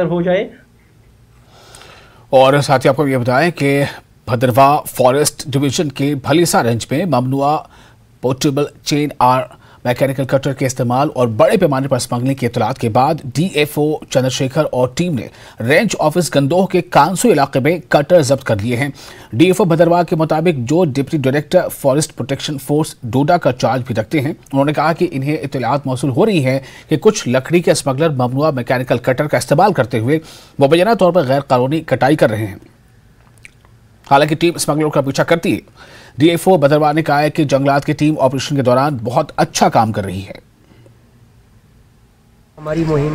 हो जाए। और साथ ही आपको ये बताएं कि भदरवाह फॉरेस्ट डिवीजन के भलीसा रेंज में ममनुआ portable chain are mechanical cutter के इस्तेमाल और बड़े पैमाने पर स्मगलिंग की इतलात के बाद डीएफओ चंद्रशेखर और टीम ने रेंज ऑफिस गंदोह के कांसो इलाके में कटर जब्त कर लिए हैं। डीएफओ भदरवाह के मुताबिक जो deputy director forest protection force Doda का चार्ज भी रखते हैं, उन्होंने कहा कि इन्हें इतलात मौसूल हो रही है कि कुछ लकड़ी के स्मगलर ममनुआ मैकेनिकल कटर का इस्तेमाल करते हुए मुबैना तौर पर गैर कानूनी कटाई कर रहे हैं। हालांकि टीम स्मगलरों का पीछा करती है। डीएफओ भदरवाह ने कहा है कि जंगलात की टीम ऑपरेशन के दौरान बहुत अच्छा काम कर रही है। हमारी मुहिम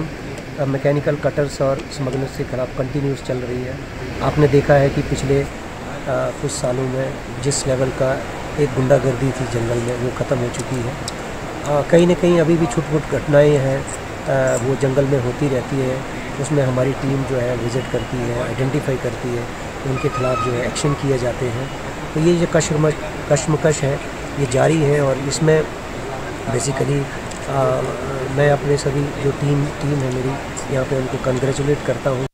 मैकेनिकल कटर्स और स्मगलर्स के खिलाफ कंटिन्यूस चल रही है। आपने देखा है कि पिछले कुछ सालों में जिस लेवल का एक गुंडागर्दी थी जंगल में, वो ख़त्म हो चुकी है। कहीं ना कहीं अभी भी छुटपुट घटनाएँ हैं वो जंगल में होती रहती है। उसमें हमारी टीम जो है विज़िट करती है, आइडेंटिफाई करती है, उनके खिलाफ जो है एक्शन किए जाते हैं। तो ये जो कश्मकश है ये जारी है। और इसमें बेसिकली मैं अपने सभी जो टीम है मेरी यहाँ पे उनको कंग्रेचुलेट करता हूँ।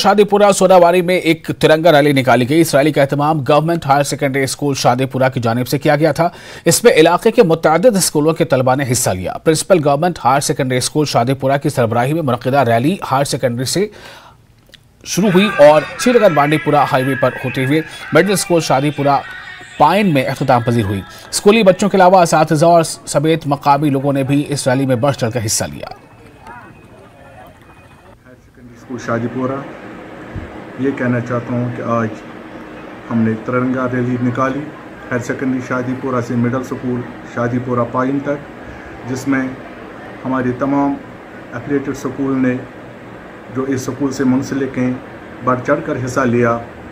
शादीपुरा सोनावारी में एक तिरंगा रैली निकाली गई। इस रैली का एहतमाम government higher secondary school Shadipura की जानिब से किया गया था। इसमें इलाके के मुतअद्दिद स्कूलों के तलबा ने हिस्सा लिया। Principal government higher secondary school Shadipura की सरबराही में मुनक़िदा रैली हायर सेकेंडरी से शुरू हुई और छिलगर बान्डीपुरा हाईवे पर होते हुए मिडिल स्कूल शादीपुरा पाइन में अख्ताम पजीर हुई। स्कूली बच्चों के अलावा असातिज़ा और समेत मकामी लोगों ने भी इस रैली में बढ़ चढ़ कर हिस्सा लिया। हायर सेकेंडरी स्कूल शादीपुरा ये कहना चाहता हूँ कि आज हमने तिरंगा रैली निकाली हायर सेकेंडरी शादीपुरा से मिडिल स्कूल शादीपुरा पाइन तक, जिसमें हमारे तमाम एफिलेटेड स्कूल ने जो इस स्कूल से मुंसलिक हैं बढ़ चढ़ कर हिस्सा लिया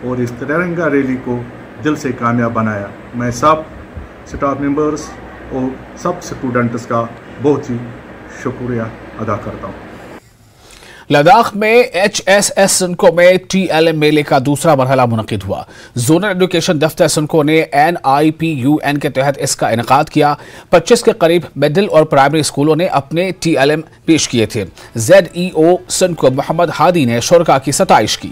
और इस तिरंगा रैली को दिल से कामयाब बनाया। मैं सब स्टाफ मेंबर्स और सब स्टूडेंट्स का बहुत ही शुक्रिया अदा करता हूँ। लद्दाख में HSS संको में TLM मेले का दूसरा मरहला मुनक़िद हुआ। जोनल एजुकेशन दफ्तर संको ने NIPUN के तहत इसका इनक़ाद किया। 25 के करीब मिडिल और प्राइमरी स्कूलों ने अपने TLM पेश किए थे। ZEO संको मोहम्मद हादी ने शुरका की सताइश की।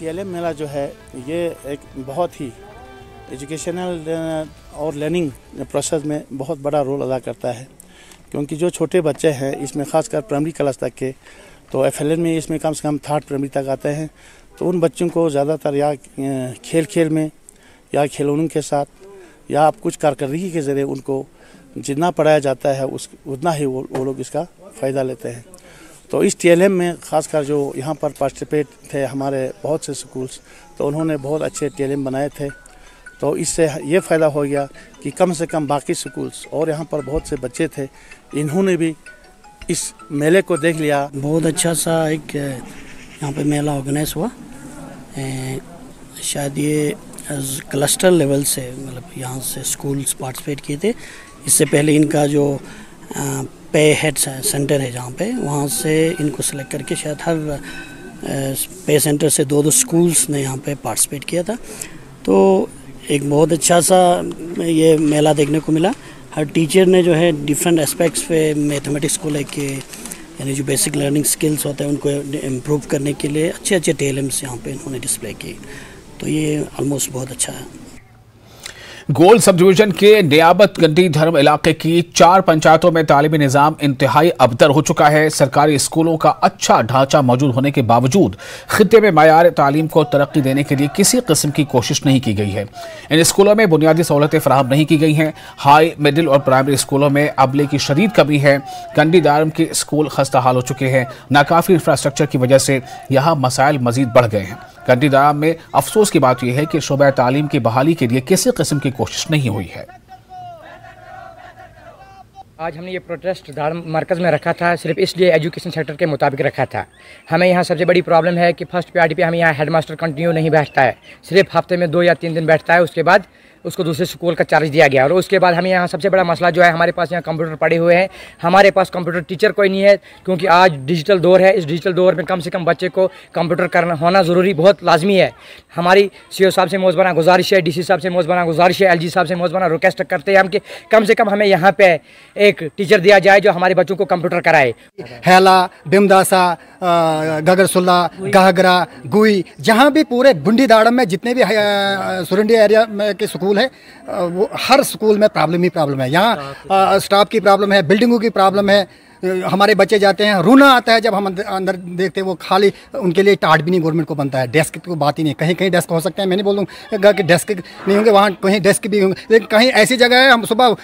TLM मेला जो है ये एक बहुत ही एजुकेशनल और लर्निंग प्रोसेस में बहुत बड़ा रोल अदा करता है, क्योंकि जो छोटे बच्चे हैं इसमें ख़ासकर प्राइमरी क्लास तक के, तो FLN में इसमें कम से कम 3rd प्राइमरी तक आते हैं, तो उन बच्चों को ज़्यादातर या खेल में या खिलौनों के साथ या आप कुछ कारकर्दगी के ज़रिए उनको जितना पढ़ाया जाता है उतना ही वो लोग इसका फ़ायदा लेते हैं। तो इस TLM में ख़ासकर जो यहाँ पर पार्टिसिपेट थे हमारे बहुत से स्कूल्स, तो उन्होंने बहुत अच्छे TLM बनाए थे। तो इससे ये फ़ायदा हो गया कि कम से कम बाकी स्कूल्स और यहाँ पर बहुत से बच्चे थे, इन्होंने भी इस मेले को देख लिया। बहुत अच्छा सा एक यहाँ पे मेला ऑर्गेनाइज हुआ। शायद ये क्लस्टर लेवल से, मतलब यहाँ से स्कूल्स पार्टिसिपेट किए थे। इससे पहले इनका जो पे हेड सेंटर है जहाँ पे, वहाँ से इनको सेलेक्ट करके शायद हर पे सेंटर से 2-2 स्कूल्स ने यहाँ पे पार्टिसिपेट किया था। तो एक बहुत अच्छा सा ये मेला देखने को मिला। हर टीचर ने जो है डिफरेंट एस्पेक्ट्स पे मैथमेटिक्स को लेके, यानी जो बेसिक लर्निंग स्किल्स होते हैं उनको इम्प्रूव करने के लिए अच्छे अच्छे TLMs यहाँ पे इन्होंने डिस्प्ले किए। तो ये ऑलमोस्ट बहुत अच्छा है। गोल सब डिवीज़न के नियाबत गंडी धर्म इलाके की 4 पंचायतों में तालीमी निज़ाम इंतहाई अबतर हो चुका है। सरकारी स्कूलों का अच्छा ढांचा मौजूद होने के बावजूद खित्ते में मायार तालीम को तरक्की देने के लिए किसी किस्म की कोशिश नहीं की गई है। इन स्कूलों में बुनियादी सहूलतें फराहम नहीं की गई हैं। हाई, मिडिल और प्राइमरी स्कूलों में अबले की शदीद कमी है। गंडी धर्म के स्कूल खस्ता हाल हो चुके हैं। नाकाफ़ी इंफ्रास्ट्रक्चर की वजह से यहाँ मसाइल मज़ीद बढ़ गए हैं। गंडी धर्म में अफसोस की बात यह है कि शोबा तालीम की बहाली के लिए किसी किस्म की कोशिश नहीं हुई है। आज हमने ये प्रोटेस्ट धर्म मरकज़ में रखा था, सिर्फ इसलिए एजुकेशन सेक्टर के मुताबिक रखा था। हमें यहाँ सबसे बड़ी प्रॉब्लम है कि फर्स्ट प्रायोरिटी पे हमें यहाँ हेडमास्टर कंटिन्यू नहीं बैठता है, सिर्फ हफ्ते में 2 या 3 दिन बैठता है। उसके बाद उसको दूसरे स्कूल का चार्ज दिया गया। और उसके बाद हमें यहाँ सबसे बड़ा मसला जो है, हमारे पास यहाँ कंप्यूटर पड़े हुए हैं, हमारे पास कंप्यूटर टीचर कोई नहीं है, क्योंकि आज डिजिटल दौर है। इस डिजिटल दौर में कम से कम बच्चे को कंप्यूटर करना होना ज़रूरी बहुत लाजमी है। हमारी सीओ साहब से मौजूदा गुजारिश है, डीसी साहब से मौजूदा गुजारिश है, एलजी साहब से मौजूदा रिक्वेस्ट करते हैं हम कि कम से कम हमें यहाँ पे एक टीचर दिया जाए जो हमारे बच्चों को कंप्यूटर कराए। हैला, बिमदासा, गगरसुल्ला, गागरा, गुई, जहाँ भी पूरे बुंदी दाड़म में जितने भी सुरंडी एरिया में के स्कूल है, वो हर स्कूल में प्रॉब्लम ही प्रॉब्लम है। यहाँ स्टाफ की प्रॉब्लम है, बिल्डिंगों की प्रॉब्लम है। हमारे बच्चे जाते हैं, रोना आता है जब हम अंदर देखते हैं, वो खाली उनके लिए टाट भी नहीं गवर्नमेंट को बनता है। डेस्क की बात ही नहीं, कहीं कहीं डेस्क हो सकते हैं, मैं नहीं बोलूँगा कि डेस्क नहीं होंगे, वहाँ कहीं डेस्क भी होंगे, लेकिन कहीं ऐसी जगह है हम सुबह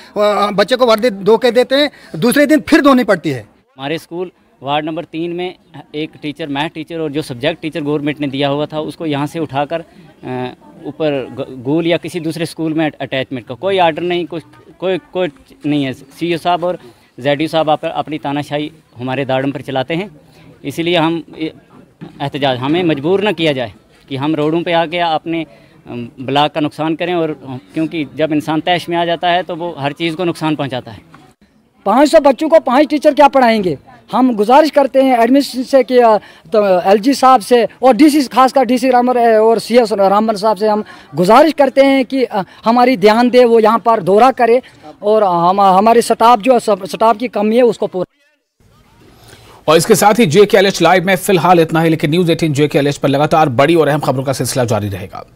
बच्चे को वर्दी धो के देते हैं, दूसरे दिन फिर धोनी पड़ती है। हमारे स्कूल वार्ड नंबर 3 में एक टीचर, मैथ टीचर और जो सब्जेक्ट टीचर गवर्नमेंट ने दिया हुआ था, उसको यहाँ से उठाकर ऊपर गोल या किसी दूसरे स्कूल में अटैचमेंट का कोई आर्डर नहीं, कोई नहीं है। सीईओ साहब और जेडीयू साहब अपनी तानाशाही हमारे दाड़म पर चलाते हैं, इसलिए हम एहतजाज, हमें मजबूर न किया जाए कि हम रोडों पे आके अपने ब्लॉक का नुकसान करें, और क्योंकि जब इंसान तैश में आ जाता है तो वो हर चीज़ को नुकसान पहुंचाता है। 500 बच्चों को 5 टीचर क्या पढ़ाएंगे? हम गुजारिश करते हैं एडमिनिस्ट्रेशन से कि तो एलजी साहब से और डीसी, खासकर डीसी रामर और सीएस रामबन साहब से हम गुजारिश करते हैं कि हमारी ध्यान दे, वो यहाँ पर दौरा करे और हमारे स्टाफ जो स्टाफ की कमी है उसको पूरा। और इसके साथ ही JKLH लाइव में फिलहाल इतना ही, लेकिन न्यूज़ 18 JKLH पर लगातार बड़ी और अहम खबरों का सिलसिला जारी रहेगा।